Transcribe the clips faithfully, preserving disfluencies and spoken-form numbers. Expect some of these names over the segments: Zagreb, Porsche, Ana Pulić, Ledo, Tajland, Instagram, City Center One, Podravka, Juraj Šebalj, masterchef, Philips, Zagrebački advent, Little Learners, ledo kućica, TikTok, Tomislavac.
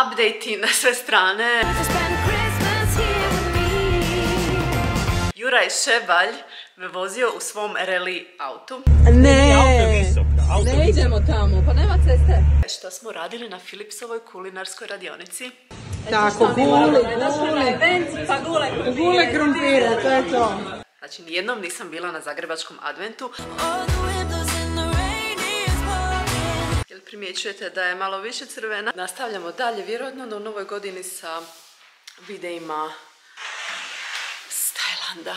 update-i na sve strane. Juraj Šebalj me vozio u svom reli autu. Ne! Ne idemo tamo, pa nema ceste. Šta smo radili na Philipsovoj kulinarskoj radionici? Tako, gule, gule, gule krumpira, to je to. Znači, nijednom nisam bila na zagrebačkom adventu. Jel primjećujete da je malo više crvena? Nastavljamo dalje, vjerojatno na novoj godini sa videima s Tajlanda.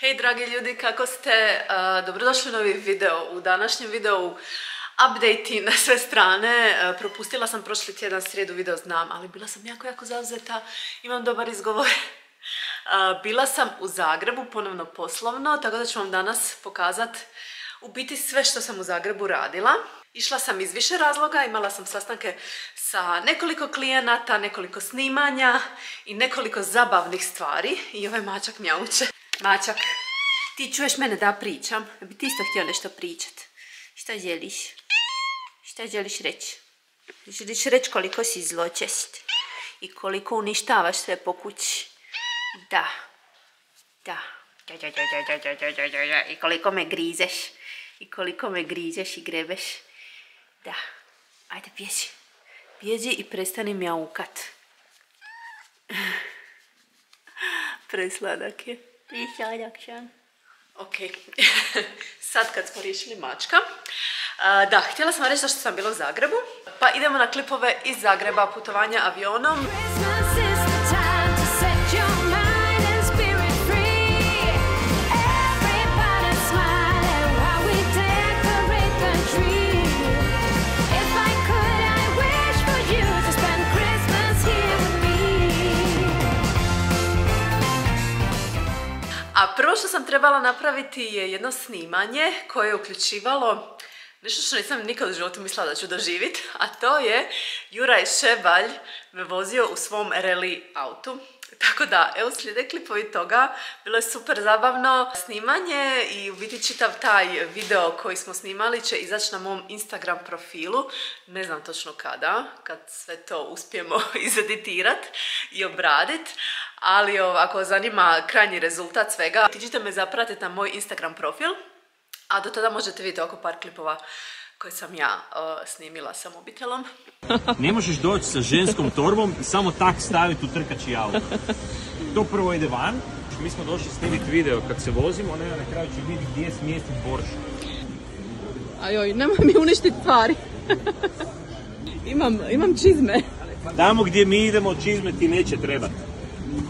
Hej dragi ljudi, kako ste? Dobrodošli u novi video. U današnjem videu update-i na sve strane. Propustila sam prošli tjedan srijedu video, znam, ali bila sam jako, jako zauzeta. Imam dobar izgovor. Bila sam u Zagrebu, ponovno poslovno, tako da ću vam danas pokazati u biti sve što sam u Zagrebu radila. Išla sam iz više razloga, imala sam sastanke sa nekoliko klijenata, nekoliko snimanja i nekoliko zabavnih stvari. I ovaj mačak mjauče. Mačak, ti čuješ mene da pričam? Bi ti isto htio nešto pričat? Šta želiš? Šta želiš reći? Želiš reći koliko si zločest i koliko uništavaš sve po kući? Da. Da. I koliko me grizeš. I koliko me grizeš i grebeš. Da. Ajde, bježi. Bježi i prestani mjaukat. Presladak je. Ok, sad kad smo riješili mačka, da, htjela sam reći zašto sam bila u Zagrebu, pa idemo na klipove iz Zagreba, putovanja avionom. A prvo što sam trebala napraviti je jedno snimanje koje je uključivalo nešto što nisam nikad u životu mislila da ću doživjeti, a to je Juraj Šebalj me vozio u svom reli autu. Tako da, evo slijede klipovi toga, bilo je super zabavno snimanje i u biti čitav taj video koji smo snimali će izaći na mom Instagram profilu, ne znam točno kada, kad sve to uspijemo izeditirati i obraditi, ali ako vas zanima krajnji rezultat svega, tiđite me zapratiti na moj Instagram profil, a do tada možete vidjeti oko par klipova koje sam ja uh, snimila sa mobitelom. Ne možeš doći sa ženskom torbom i samo tak staviti u trkači auto. To prvo ide van. Mi smo došli snimiti video kad se vozimo, ona na kraju će vidjeti gdje smjestiti Porsche. Ajoj, nemoj mi uništiti tvari. imam, imam čizme. Tamo gdje mi idemo, čizme ti neće trebati.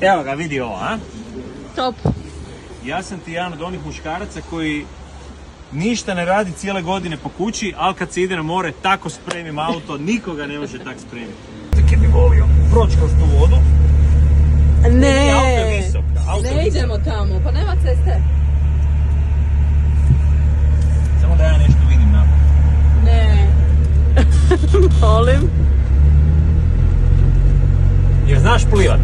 Evo ga, vidi ovo, a? Top. Ja sam ti jedan od onih muškaraca koji ništa ne radi cijele godine po kući, ali kad se ide na more, tako spremim auto, nikoga ne može tako spremiti. Tako bi volio proći kroz tu vodu. Ne, ne idemo tamo, pa nema ceste. Samo da ja nešto vidim na to. Ne. Molim. Jer znaš plivat?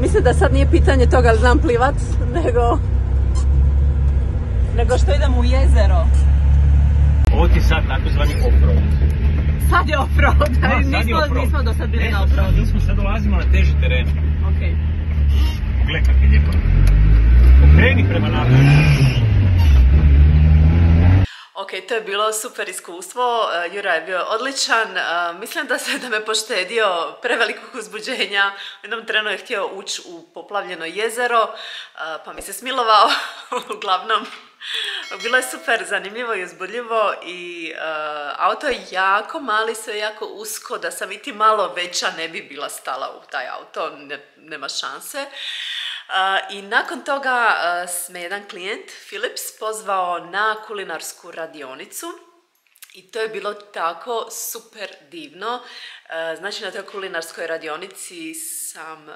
Mislim da sad nije pitanje toga li znam plivat, nego... nego što idem u jezero. Ovo ti sad takozvani off-road. Sad je off-road, ali nismo do sad bili na off-road. Nismo, sad dolazimo na teži teren. Okej. Gle kak je lijepo. Okreni prema nama. Ok, to je bilo super iskustvo, Jura je bio odličan, mislim da se da me poštedio prevelikog uzbuđenja, u jednom trenu je htio ući u poplavljeno jezero, pa mi se smilovao, uglavnom. Bilo je super zanimljivo i uzbudljivo i auto je jako mali, sve jako usko, da sam i ti malo veća ne bi bila stala u taj auto, nema šanse. I nakon toga me jedan klijent, Philips, pozvao na kulinarsku radionicu i to je bilo tako super divno. Znači na toj kulinarskoj radionici sam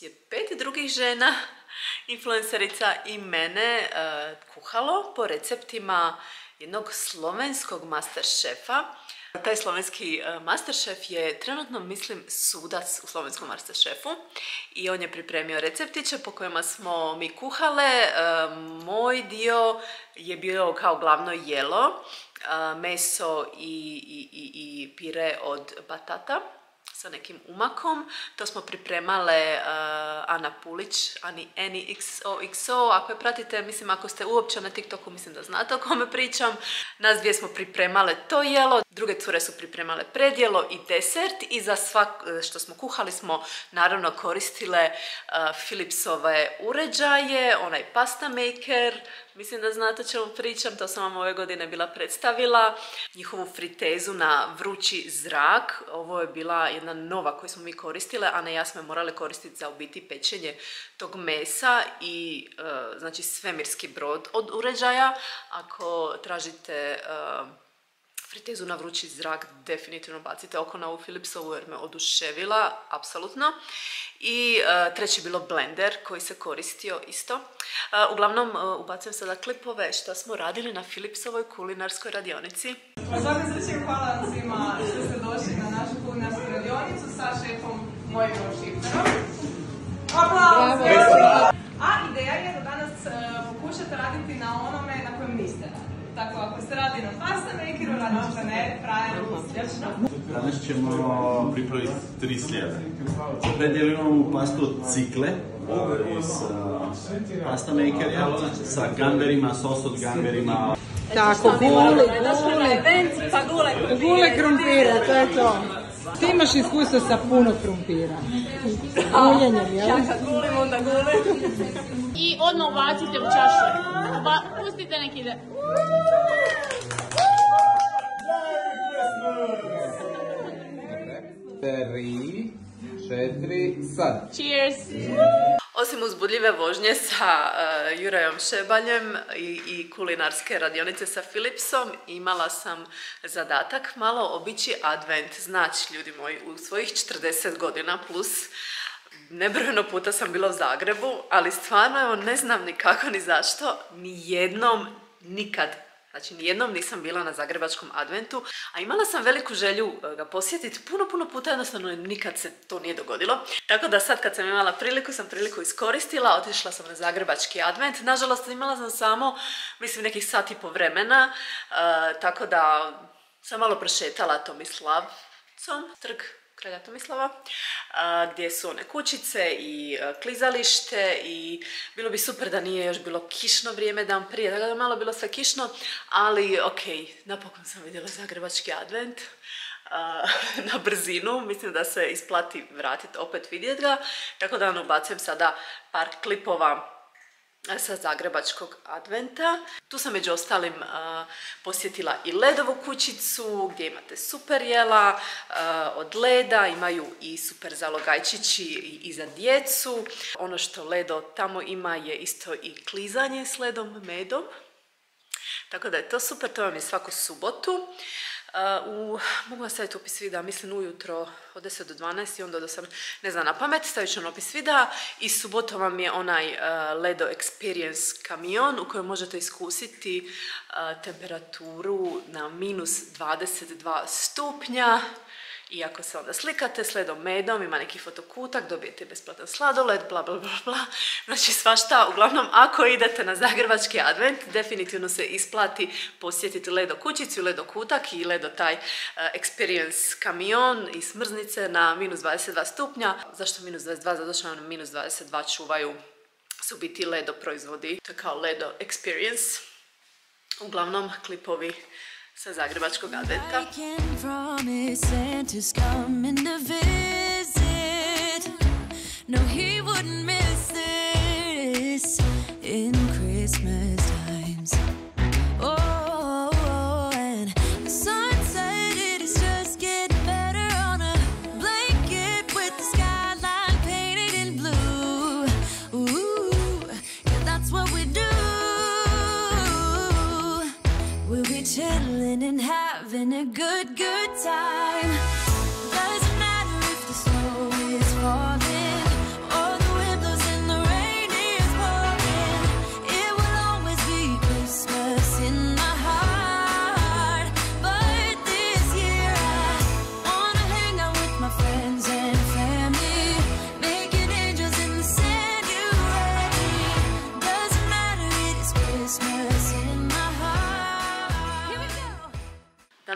je pet drugih žena, influencerica i mene, kuhalo po receptima jednog slovenskog master šefa Taj slovenski masterchef je trenutno, mislim, sudac u slovenskom masterchefu i on je pripremio receptiće po kojima smo mi kuhale. Moj dio je bio kao glavno jelo, meso i, i, i, i pire od batata sa nekim umakom. To smo pripremale uh, Ana Pulić, Ani Eni iks o iks o. Ako je pratite, mislim, ako ste uopće na TikToku, mislim da znate o kome pričam. Nas dvije smo pripremale to jelo, druge cure su pripremale predjelo i desert i za svak što smo kuhali smo naravno koristile uh, Philipsove uređaje, onaj pasta maker, mislim da znate o čemu pričam, to sam vam ove godine bila predstavila, njihovu fritezu na vrući zrak. Ovo je bila jedna nova koju smo mi koristile, Ana i ja smo je morale koristiti za u biti pečenje tog mesa i e, znači svemirski brod od uređaja. Ako tražite e, fritezu na vrući zrak, definitivno bacite oko na ovu Philipsovu jer me oduševila, apsolutno. I e, treći bilo blender koji se koristio isto. E, uglavnom, e, ubacujem sada klipove što smo radili na Philipsovoj kulinarskoj radionici. U svakom slučaju, hvala svima što ste došli na našu kulinarsku radionicu sa šefom mojim šifterom. Aplauz! A ideja je da danas e, pokušate raditi na onome na kojem niste radili. Tako, ako ste radili na pasta makeru, radit ćete ne, prajeru, slječno. Danas ćemo pripraviti tri slijede. Predjeli imamo pastu od cikle, iz pasta makerja, sa gamberima, sos od gamberima. Tako, gule, gule, gule krumpira, to je to. Ti imaš iskustva sa puno krumpira. Guljenjem, jel? Ja kad gulim, onda gule. I odmah ubacite u čašu. Pustite nek ide. Tri, četiri, sad. Cheers! Osim uzbudljive vožnje sa uh, Jurajom Šebaljem i, i kulinarske radionice sa Philipsom, imala sam zadatak malo obići advent. Znači, ljudi moji, u svojih četrdeset godina plus nebrojeno puta sam bila u Zagrebu, ali stvarno, evo, ne znam ni kako ni zašto, ni jednom nikad. Znači, nijednom nisam bila na zagrebačkom adventu, a imala sam veliku želju ga posjetiti puno, puno puta, jednostavno nikad se to nije dogodilo. Tako da sad kad sam imala priliku, sam priliku iskoristila, otišla sam na zagrebački advent. Nažalost, imala sam samo, mislim, nekih sat i po vremena, uh, tako da sam malo prošetala Tomislavcom, trg Kralja Tomislava, gdje su one kućice i klizalište i bilo bi super da nije još bilo kišno vrijeme dan prije, tako da je malo bilo sve kišno, ali ok, napokon sam vidjela zagrebački advent na brzinu, mislim da se isplati vratiti opet vidjeti ga, tako da vam ubacujem sada par klipova sa zagrebačkog adventa. Tu sam među ostalim uh, posjetila i Ledovu kućicu gdje imate super jela uh, od Leda, imaju i super zalogajčići i, i za djecu. Ono što Ledo tamo ima je isto i klizanje s ledom, medom. Tako da je to super, to vam je svaku subotu. Uh, u, mogu vam staviti opis videa, mislim ujutro od deset do dvanaest i onda do osam, ne znam na pamet, stavit ću vam opis videa i suboto vam je onaj uh, Ledo Experience kamion u kojem možete iskusiti uh, temperaturu na minus dvadeset dva stupnja i ako se onda slikate s ledom medom, ima neki fotokutak, dobijete besplatan sladoled, bla bla bla bla, znači svašta. Uglavnom, ako idete na zagrebački advent, definitivno se isplati posjetiti Ledo kućicu, Ledo kutak i Ledo taj uh, experience kamion i smrznice na minus dvadeset dva stupnja. Zašto minus dvadeset dva? Zato što nam minus dvadeset dva čuvaju su biti Ledo proizvodi, to je kao Ledo experience. Uglavnom, klipovi sa zagrebačkog adventa.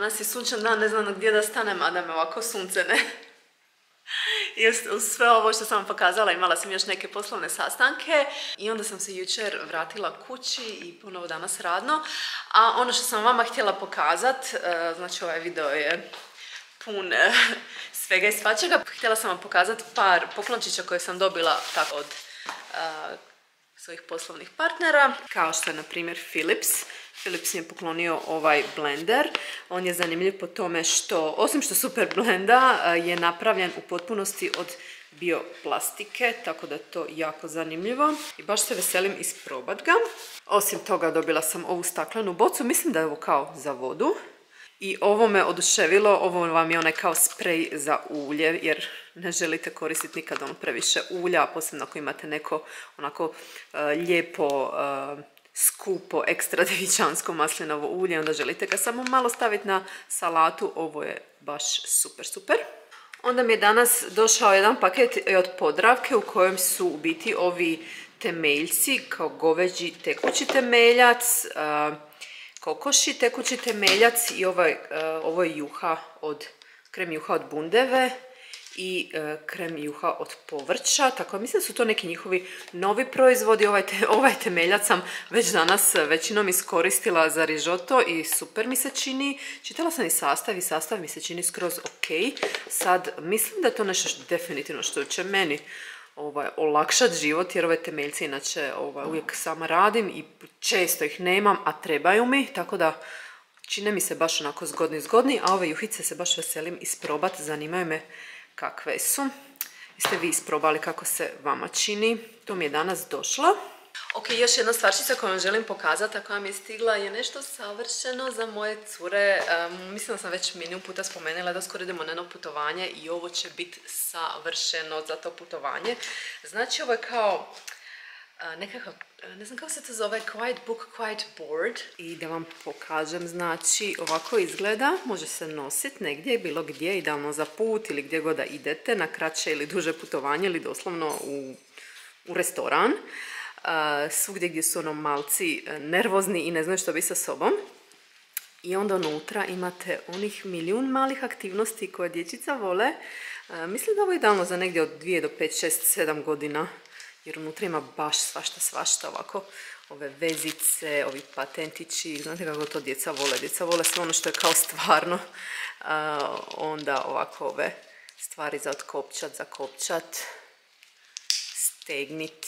Danas je sunčan dan, ne znam gdje da stanem, a da me ovako sunce ne... Uz sve ovo što sam vam pokazala imala sam još neke poslovne sastanke i onda sam se jučer vratila kući i ponovo danas radno. A ono što sam vama htjela pokazat, znači ovaj video je pun svega i svačega. Htjela sam vam pokazati par poklončića koje sam dobila tako od uh, svojih poslovnih partnera. Kao što je na primjer Philips. Philips mi je poklonio ovaj blender. On je zanimljiv po tome što, osim što super blenda, je napravljen u potpunosti od bioplastike, tako da je to jako zanimljivo. I baš se veselim isprobat ga. Osim toga dobila sam ovu staklenu bocu, mislim da je ovo kao za vodu. I ovo me oduševilo, ovo vam je onaj kao sprej za ulje, jer ne želite koristiti nikad ono previše ulja, posebno ako imate neko onako uh, lijepo, uh, skupo, ekstra djevičansko maslinovo ulje, onda želite ga samo malo staviti na salatu, ovo je baš super, super. Onda mi je danas došao jedan paket od Podravke u kojem su u biti ovi temeljci, kao goveđi tekući temeljac, uh, kokoši, tekući temeljac i ovaj, uh, ovo je juha od, krem juha od bundeve i uh, krem juha od povrća. Tako mislim da su to neki njihovi novi proizvodi. Ovaj, te, ovaj temeljac sam već danas većinom iskoristila za rižoto i super mi se čini. Čitala sam i sastav i sastav mi se čini skroz ok. Sad mislim da je to nešto što, definitivno što će meni Ovaj, olakšati život, jer ove temeljce inače ovaj, uvijek sama radim i često ih nemam, a trebaju mi, tako da čine mi se baš onako zgodni zgodni, a ove juhice se baš veselim isprobati, zanimaju me kakve su. Jeste vi isprobali kako se vama čini? To mi je danas došlo. Ok, još jedna stvarčica koju vam želim pokazati, a koja mi je stigla, je nešto savršeno za moje cure. Um, mislim da sam već milijun puta spomenula da skoro idemo na jedno putovanje i ovo će biti savršeno za to putovanje. Znači, ovo je kao uh, nekako, uh, ne znam kako se to zove, quiet book, quiet board. I da vam pokažem, znači, ovako izgleda, može se nositi negdje, bilo gdje, idealno za put ili gdje god da idete, na kraće ili duže putovanje ili doslovno u, u restoran. Uh, svugdje gdje su ono malci nervozni i ne znaju što bi sa sobom. I onda unutra imate onih milijun malih aktivnosti koje dječica vole. Uh, mislim da ovo je idealno za negdje od dvije do pet, šest, sedam godina, jer unutra ima baš svašta, svašta ovako. Ove vezice, ovi patentići, znate kako to djeca vole. Djeca vole sve ono što je kao stvarno. Uh, onda ovako ove stvari za otkopčat, zakopčat, stegnit,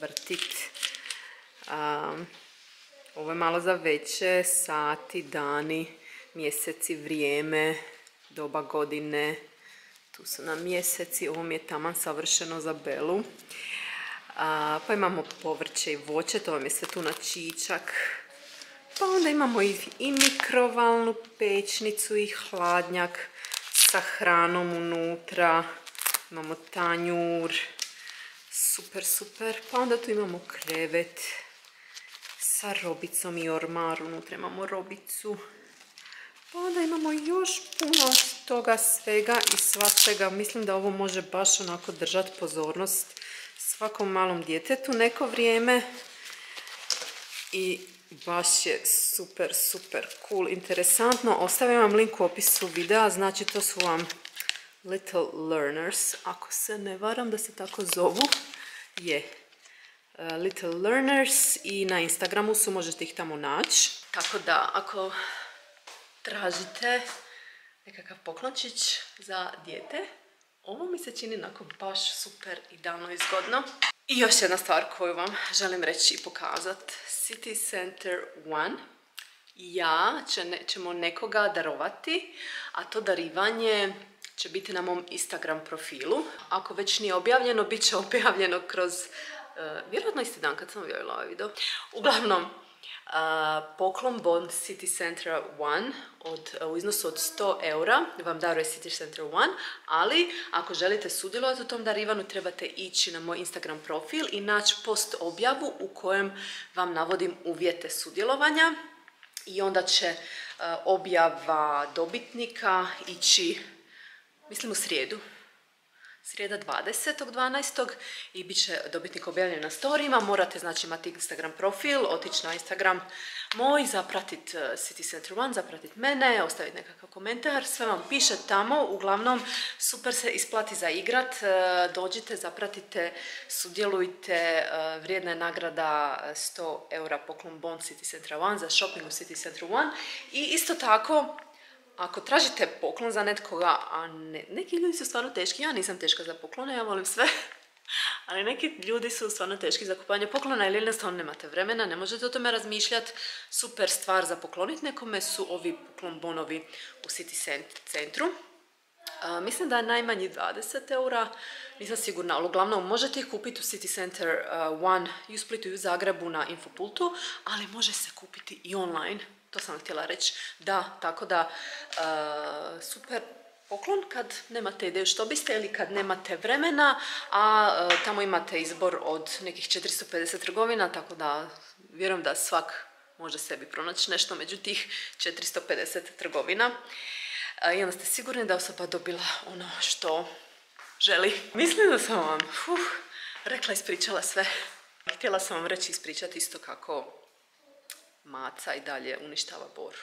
vrtit. Um, ovo je malo za veće, sati, dani, mjeseci, vrijeme, doba godine. Tu su nam mjeseci, ovo mi je taman savršeno za Belu. Uh, pa imamo povrće i voće, to vam je sve tu na čičak. Pa onda imamo i, i mikrovalnu pečnicu i hladnjak sa hranom unutra. Imamo tanjur. Super, super. Pa onda tu imamo krevet sa robicom i ormaru. Unutra imamo robicu. Pa onda imamo još puno toga svega i svačega. Mislim da ovo može baš onako držati pozornost svakom malom djetetu neko vrijeme. I baš je super, super cool. Interesantno. Ostavim vam link u opisu videa. Znači to su vam Little Learners, ako se ne varam da se tako zovu, je yeah. uh, Little Learners i na Instagramu su, možete ih tamo naći. Tako da, ako tražite nekakav poklončić za dijete, ovo mi se čini onako baš super, idealno i zgodno. I još jedna stvar koju vam želim reći i pokazati, City Center One. Ja će ne, ćemo nekoga darovati, a to darivanje će biti na mom Instagram profilu. Ako već nije objavljeno, bit će objavljeno kroz, uh, vjerojatno isti dan kad sam objavila ovaj video. Uglavnom, uh, poklon bon City Center One od, uh, u iznosu od sto eura vam daruje City Center One, ali ako želite sudjelovati u tom darivanu, trebate ići na moj Instagram profil i naći post objavu u kojem vam navodim uvjete sudjelovanja i onda će uh, objava dobitnika ići, mislim, u srijedu. srijeda dvadesetog dvanaestog i bit će dobitnik objavljen na storijima. Morate znači imati Instagram profil, otići na Instagram moj, zapratiti City Center One, zapratiti mene, ostaviti nekakav komentar, sve vam piše tamo. Uglavnom, super se isplati za igrat, dođite, zapratite, sudjelujte, vrijedna je nagrada sto eura poklon bon City Center One za shopping u City Center One. I isto tako, ako tražite poklon za netkoga, a ne, neki ljudi su stvarno teški, ja nisam teška za poklone, ja volim sve, ali neki ljudi su stvarno teški za kupanje poklona ili jednostavno nemate vremena, ne možete o tome razmišljati. Super stvar za pokloniti nekome su ovi poklon bonovi u City centru. A, mislim da je najmanji dvadeset eura, nisam sigurna, ali uglavnom možete ih kupiti u City Center uh, One i u Splitu i u Zagrebu na Infopultu, ali može se kupiti i online. To sam htjela reći, da, tako da e, super poklon kad nemate ideju što biste ili kad nemate vremena, a e, tamo imate izbor od nekih četiristo pedeset trgovina, tako da vjerujem da svak može sebi pronaći nešto među tih četiristo pedeset trgovina. E, I onda ste sigurni da osoba dobila ono što želi. Mislim da sam vam uf, rekla, ispričala sve. Htjela sam vam reći, ispričati isto kako maca i dalje uništava bor.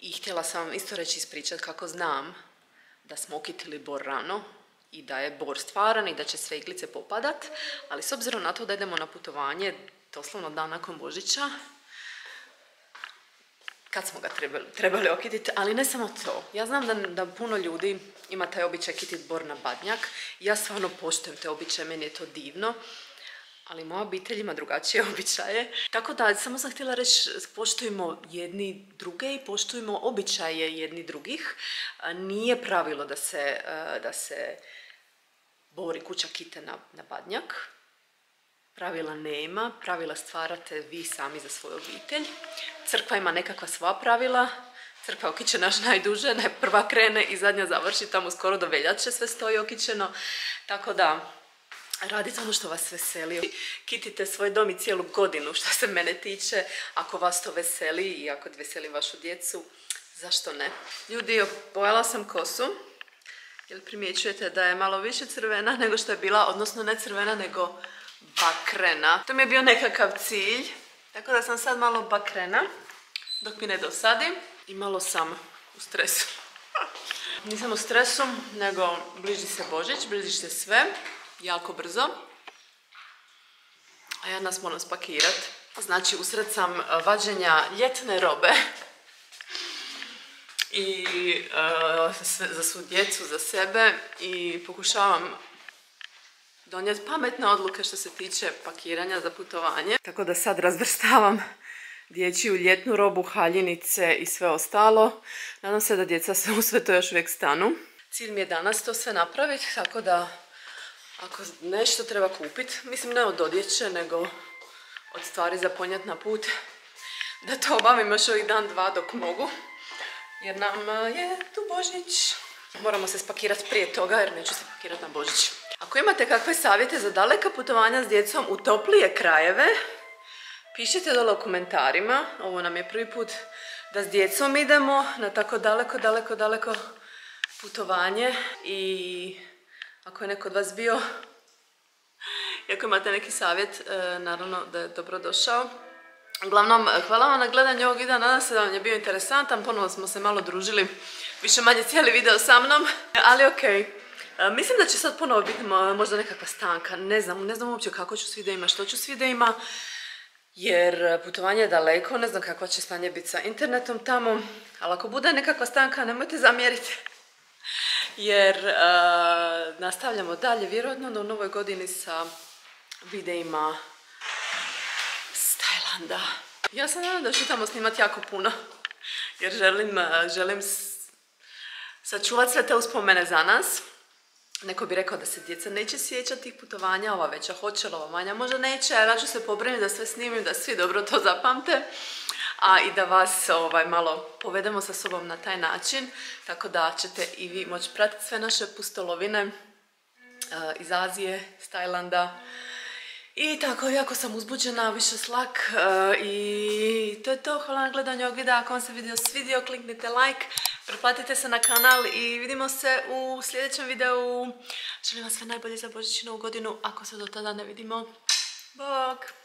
I htjela sam vam isto reći, ispričati kako znam da smo okitili bor rano i da je bor stvaran i da će sve iglice popadat, ali s obzirom na to da idemo na putovanje doslovno dan nakon Božića, kad smo ga trebali, trebali okititi, ali ne samo to. Ja znam da, da puno ljudi ima taj običaj kititi bor na badnjak. Ja stvarno poštujem te običaje, meni je to divno. Ali moja obitelj ima drugačije običaje. Tako da, samo sam htjela reći, poštujemo jedni druge i poštujemo običaje jedni drugih. Nije pravilo da se, da se bori kuća kite na, na badnjak. Pravila nema, pravila stvarate vi sami za svoju obitelj. Crkva ima nekakva svoja pravila. Crkva okićena još najduže, najprva krene i zadnja završi, tamo skoro do veljače sve stoji okićeno. Tako da, radite ono što vas veseli. Kitite svoj dom i cijelu godinu, što se mene tiče. Ako vas to veseli i ako veseli vašu djecu, zašto ne? Ljudi, obojala sam kosu. Jel primjećujete da je malo više crvena nego što je bila, odnosno ne crvena, nego bakrena. To mi je bio nekakav cilj. Tako da sam sad malo bakrena, dok mi ne dosadi. I malo sam u stresu. Nisam u stresu, nego bliži se Božić, bliži se sve. Jako brzo. A ja nas moram spakirati. Znači, usred sam vađenja ljetne robe. I e, sve, za svu djecu, za sebe. I pokušavam donijeti pametne odluke što se tiče pakiranja za putovanje. Tako da sad razvrstavam dječju ljetnu robu, haljinice i sve ostalo. Nadam se da djeca se u sve to još uvijek stanu. Cilj mi je danas to sve napraviti, tako da ako nešto treba kupiti, mislim ne od odjeće, nego od stvari za ponijeti na put, da to obavim još ovih dan, dva dok mogu, jer nam je tu Božić. Moramo se spakirati prije toga jer neću se pakirati na Božić. Ako imate kakve savjete za daleka putovanja s djecom u toplije krajeve, pišite dole u komentarima. Ovo nam je prvi put da s djecom idemo na tako daleko, daleko, daleko putovanje i ako je neko od vas bio i ako imate neki savjet, e, naravno da je dobrodošao. Uglavnom, hvala vam na gledanju ovog videa, nadam se da vam je bio interesantan, ponovno smo se malo družili, više manje cijeli video sa mnom, ali ok. E, mislim da će sad ponovo biti možda nekakva stanka, ne znam, ne znam uopće kako ću s videima, što ću s videima, jer putovanje je daleko, ne znam kakva će stanje biti sa internetom tamo, ali ako bude nekakva stanka, nemojte zamjeriti. Jer e, nastavljamo dalje, vjerojatno da u novoj godini sa videima s Tajlanda. Ja sam nadam da ću tamo snimati jako puno, jer želim, želim sačuvati sve te uspomene za nas. Neko bi rekao da se djeca neće sjećati tih putovanja, ova veća hoće, ova manja možda neće, ja ću se pobrinuti da sve snimim, da svi dobro to zapamte. A i da vas ovaj, malo povedemo sa sobom na taj način, tako da ćete i vi moći pratiti sve naše pustolovine uh, iz Azije, iz Tajlanda I tako, jako sam uzbuđena, više slak i to je to. Hvala na gledanju ovog videa. Ako vam se video svidio, kliknite like, pretplatite se na kanal i vidimo se u sljedećem videu. Želim vam sve najbolje za Božić i Novu godinu. Ako se do tada ne vidimo, bok!